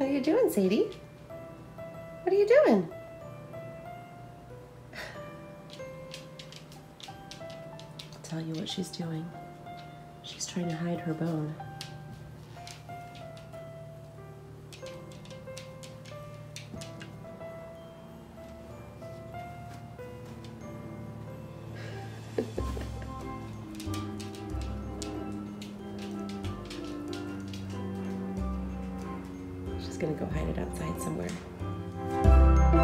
What are you doing, Sadie? What are you doing? I'll tell you what she's doing. She's trying to hide her bone. Gonna go hide it outside somewhere. What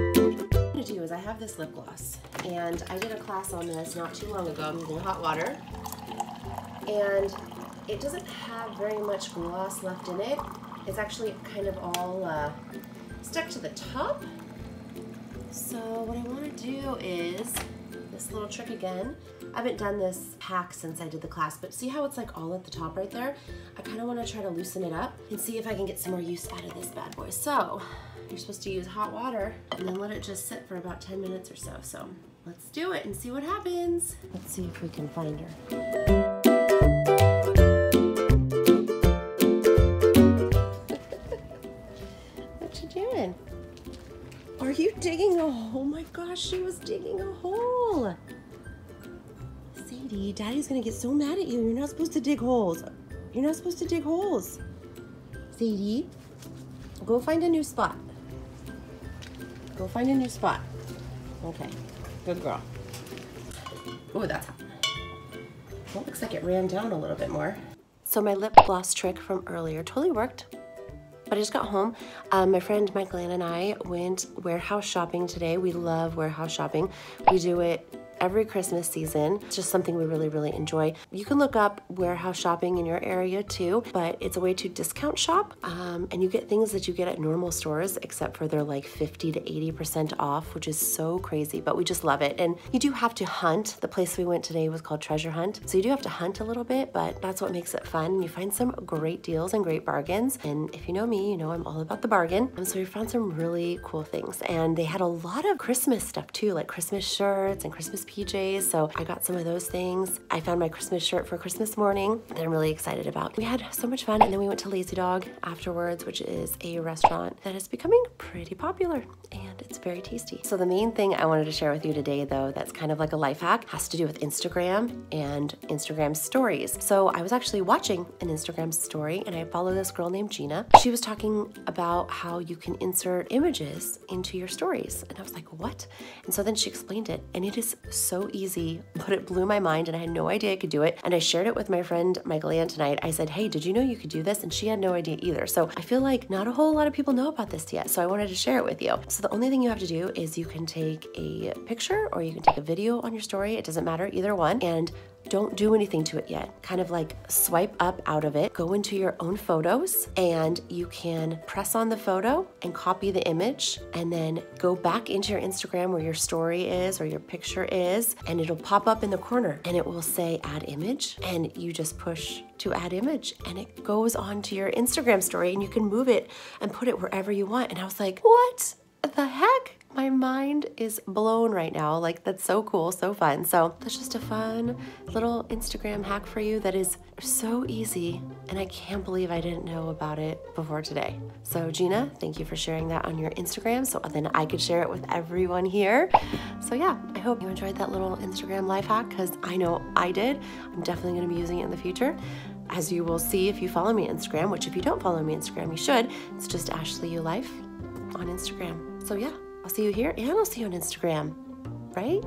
I'm gonna do is I have this lip gloss, and I did a class on this not too long ago. I'm using hot water, and it doesn't have very much gloss left in it. It's actually kind of all stuck to the top. So what I want to do is this little trick again. I haven't done this pack since I did the class, but see how it's like all at the top right there? I kind of want to try to loosen it up and see if I can get some more use out of this bad boy. So you're supposed to use hot water and then let it just sit for about 10 minutes or so. So let's do it and see what happens. Let's see if we can find her. Are you digging a hole? Oh my gosh, she was digging a hole. Sadie, Daddy's gonna get so mad at you. You're not supposed to dig holes. You're not supposed to dig holes. Sadie, go find a new spot. Go find a new spot. Okay, good girl. Oh, that's hot. Well, it looks like it ran down a little bit more. So my lip gloss trick from earlier totally worked. But I just got home. My friend Mike Glenn and I went warehouse shopping today. We love warehouse shopping. We do it every Christmas season. It's just something we really, really enjoy. You can look up warehouse shopping in your area too, but it's a way to discount shop, and you get things that you get at normal stores, except for they're like 50 to 80% off, which is so crazy, but we just love it. And you do have to hunt. The place we went today was called Treasure Hunt. So you do have to hunt a little bit, but that's what makes it fun. You find some great deals and great bargains. And if you know me, you know I'm all about the bargain. And so we found some really cool things, and they had a lot of Christmas stuff too, like Christmas shirts and Christmas PJs, so I got some of those things. I found my Christmas shirt for Christmas morning that I'm really excited about. We had so much fun, and then we went to Lazy Dog afterwards, which is a restaurant that is becoming pretty popular, and it's very tasty. So the main thing I wanted to share with you today, though, that's kind of like a life hack, has to do with Instagram and Instagram stories. So I was actually watching an Instagram story, and I follow this girl named Gina. She was talking about how you can insert images into your stories, and I was like, what? And so then she explained it, and it is so easy, but it blew my mind, and I had no idea I could do it. And I shared it with my friend Michael Ann tonight. I said, hey, did you know you could do this? And she had no idea either. So I feel like not a whole lot of people know about this yet, so I wanted to share it with you. So the only thing you have to do is you can take a picture or you can take a video on your story. It doesn't matter, either one. And don't do anything to it yet. Kind of like swipe up out of it, go into your own photos, and you can press on the photo and copy the image, and then go back into your Instagram where your story is or your picture is, and it'll pop up in the corner and it will say add image, and you just push to add image and it goes onto your Instagram story, and you can move it and put it wherever you want. And I was like, what the heck? My mind is blown right now. Like, that's so cool, so fun. So that's just a fun little Instagram hack for you that is so easy, and I can't believe I didn't know about it before today. So Gina, thank you for sharing that on your Instagram so then I could share it with everyone here. So yeah, I hope you enjoyed that little Instagram life hack, because I know I did. I'm definitely gonna be using it in the future, as you will see if you follow me on Instagram, which if you don't follow me on Instagram, you should. It's just Ashley U Life on Instagram. So yeah. I'll see you here, and I'll see you on Instagram, right?